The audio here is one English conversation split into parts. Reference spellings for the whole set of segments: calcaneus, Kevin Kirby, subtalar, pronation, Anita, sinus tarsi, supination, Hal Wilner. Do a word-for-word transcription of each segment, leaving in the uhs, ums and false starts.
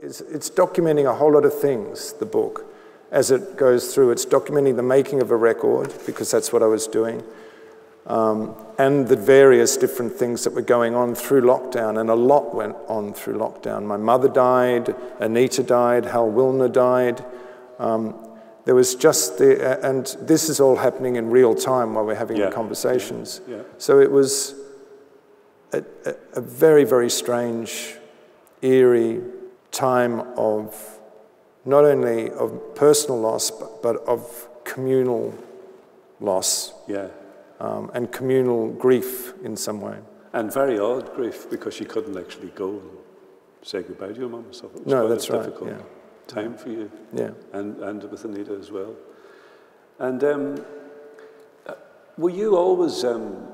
It's, it's documenting a whole lot of things, the book, as it goes through. It's documenting the making of a record, because that's what I was doing, um, and the various different things that were going on through lockdown, and a lot went on through lockdown. My mother died, Anita died, Hal Wilner died. Um, there was just the, and this is all happening in real time while we're having yeah. the conversations. Yeah. Yeah. So it was a, a, a very, very strange, eerie time of not only of personal loss, but, but of communal loss. Yeah. Um, and communal grief in some way. And very odd grief, because she couldn't actually go and say goodbye to your mum and stuff. It was no, quite that's a right. difficult yeah. time for you. Yeah. And, and with Anita as well. And um, were you always, um,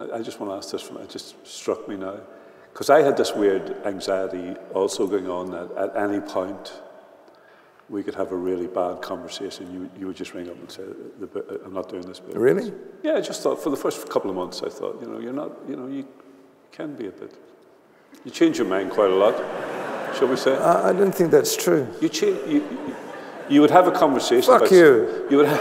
I just want to ask this, from, it just struck me now, because I had this weird anxiety also going on that at any point we could have a really bad conversation. You, you would just ring up and say, I'm not doing this. Bit. Really? Yeah, I just thought, for the first couple of months, I thought, you know, you're not, you know, you can be a bit. You change your mind quite a lot, shall we say? I, I don't think that's true. You, change, you, you, you would have a conversation. Fuck about, you. you would have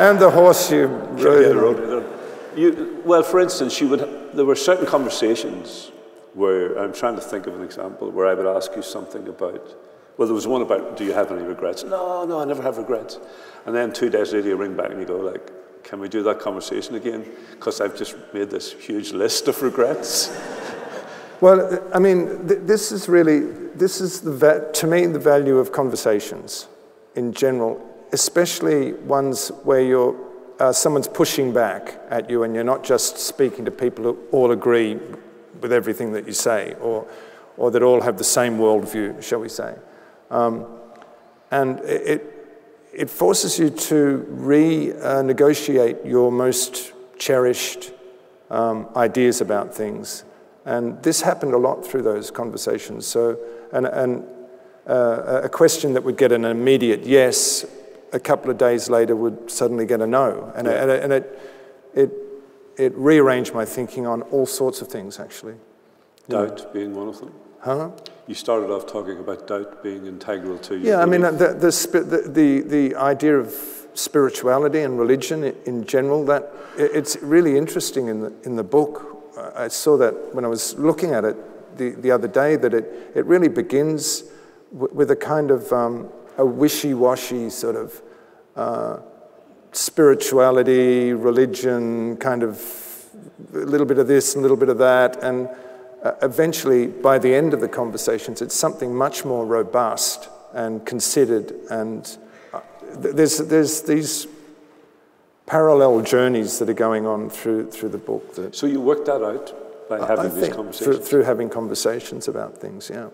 and the horse you rode. Yeah, rode, rode. You, well, for instance, you would, there were certain conversations where, I'm trying to think of an example, where I would ask you something about, well, there was one about, do you have any regrets? No, no, I never have regrets. And then two days later, you ring back and you go, like, can we do that conversation again? Because I've just made this huge list of regrets. Well, I mean, th this is really, this is, the va to me, the value of conversations in general, especially ones where you're, uh, someone's pushing back at you and you're not just speaking to people who all agree with everything that you say, or, or that all have the same worldview, shall we say. Um, and it, it forces you to re-negotiate uh, your most cherished um, ideas about things. And this happened a lot through those conversations. So, and, and uh, a question that would get an immediate yes, a couple of days later would suddenly get a no. And, yeah. it, and it, it, it rearranged my thinking on all sorts of things, actually. Doubt yeah. being one of them. Huh? You started off talking about doubt being integral to you. Yeah, belief. I mean, the, the, the, the idea of spirituality and religion in general, that it's really interesting in the, in the book. I saw that when I was looking at it the, the other day, that it, it really begins w with a kind of um, a wishy-washy sort of uh, spirituality, religion, kind of a little bit of this and a little bit of that. And Uh, eventually, by the end of the conversations, it's something much more robust and considered, and uh, th there's, there's these parallel journeys that are going on through, through the book. That so you worked that out by having I these think conversations? Through, through having conversations about things, yeah.